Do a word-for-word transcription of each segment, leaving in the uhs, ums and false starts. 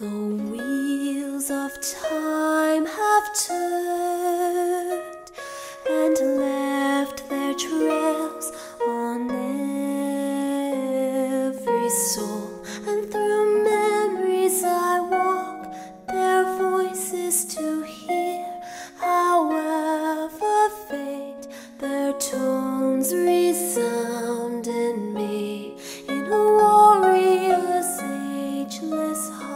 The wheels of time have turned and left their trails on every soul, and through memories I walk, their voices to hear. However faint, their tones resound in me, in a warrior's ageless heart.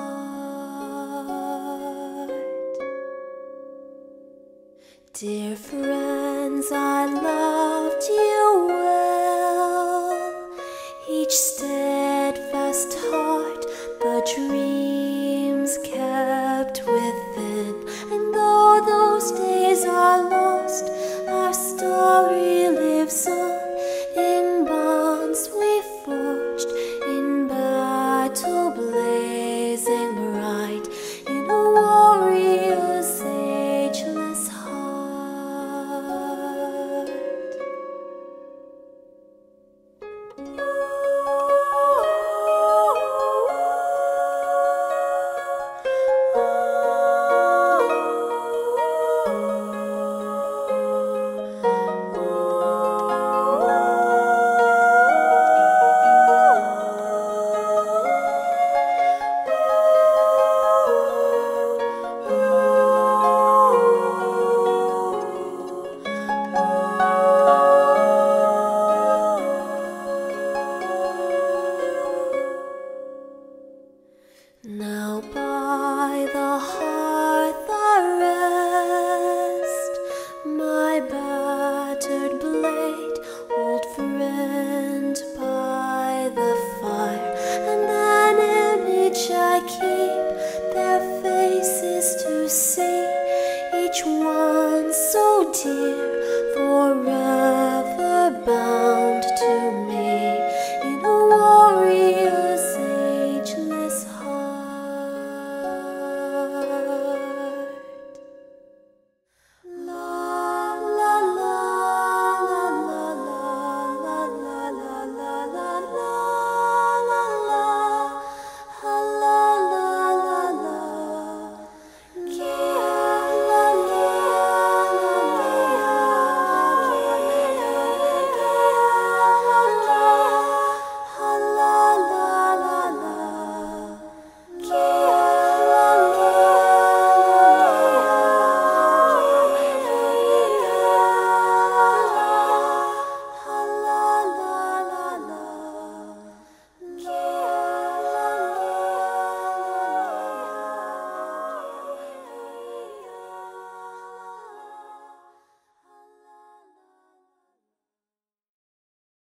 Dear friends, I loved you well, each steadfast heart, the dream.